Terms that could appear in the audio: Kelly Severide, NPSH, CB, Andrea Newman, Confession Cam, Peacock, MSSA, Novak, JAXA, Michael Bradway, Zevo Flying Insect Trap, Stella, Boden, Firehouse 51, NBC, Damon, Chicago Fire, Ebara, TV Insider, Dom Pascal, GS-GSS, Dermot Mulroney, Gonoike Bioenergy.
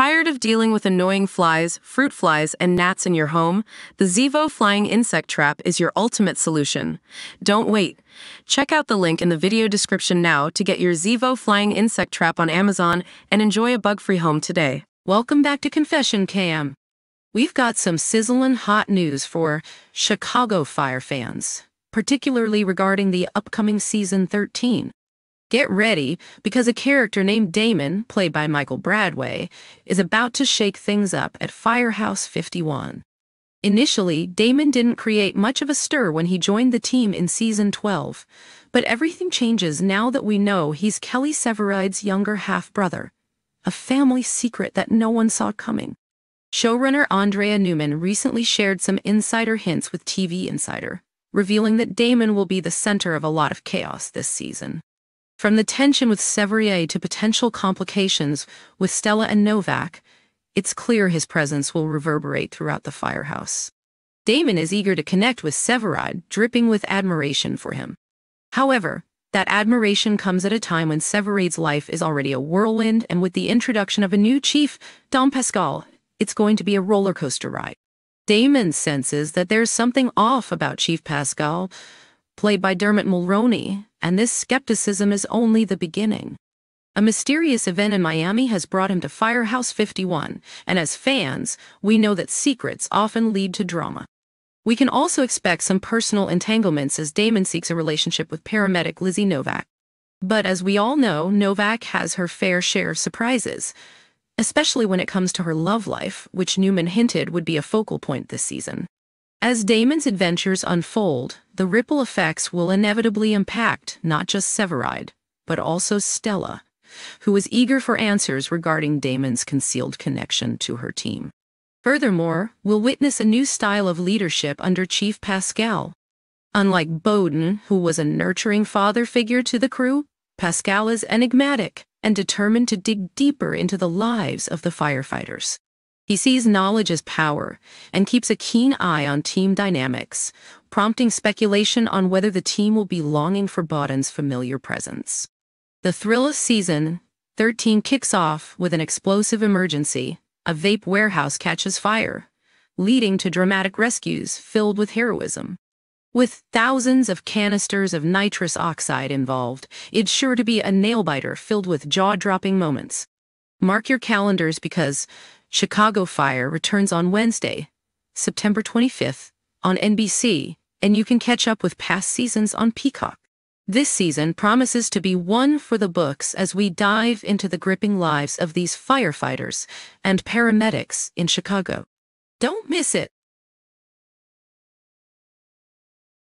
Tired of dealing with annoying flies, fruit flies, and gnats in your home? The Zevo Flying Insect Trap is your ultimate solution. Don't wait. Check out the link in the video description now to get your Zevo Flying Insect Trap on Amazon and enjoy a bug-free home today. Welcome back to Confession Cam. We've got some sizzling hot news for Chicago Fire fans, particularly regarding the upcoming season 13. Get ready, because a character named Damon, played by Michael Bradway, is about to shake things up at Firehouse 51. Initially, Damon didn't create much of a stir when he joined the team in Season 12, but everything changes now that we know he's Kelly Severide's younger half-brother, a family secret that no one saw coming. Showrunner Andrea Newman recently shared some insider hints with TV Insider, revealing that Damon will be the center of a lot of chaos this season. From the tension with Severide to potential complications with Stella and Novak, it's clear his presence will reverberate throughout the firehouse. Damon is eager to connect with Severide, dripping with admiration for him. However, that admiration comes at a time when Severide's life is already a whirlwind, and with the introduction of a new chief, Dom Pascal, it's going to be a roller coaster ride. Damon senses that there's something off about Chief Pascal, played by Dermot Mulroney, and this skepticism is only the beginning. A mysterious event in Miami has brought him to Firehouse 51, and as fans, we know that secrets often lead to drama. We can also expect some personal entanglements as Damon seeks a relationship with paramedic Lizzie Novak. But as we all know, Novak has her fair share of surprises, especially when it comes to her love life, which Newman hinted would be a focal point this season. As Damon's adventures unfold, the ripple effects will inevitably impact not just Severide, but also Stella, who is eager for answers regarding Damon's concealed connection to her team. Furthermore, we'll witness a new style of leadership under Chief Pascal. Unlike Boden, who was a nurturing father figure to the crew, Pascal is enigmatic and determined to dig deeper into the lives of the firefighters. He sees knowledge as power and keeps a keen eye on team dynamics, prompting speculation on whether the team will be longing for Boden's familiar presence. The thrill of Season 13 kicks off with an explosive emergency. A vape warehouse catches fire, leading to dramatic rescues filled with heroism. With thousands of canisters of nitrous oxide involved, it's sure to be a nail-biter filled with jaw-dropping moments. Mark your calendars, because Chicago Fire returns on Wednesday, September 25th, on NBC, and you can catch up with past seasons on Peacock. This season promises to be one for the books as we dive into the gripping lives of these firefighters and paramedics in Chicago. Don't miss it!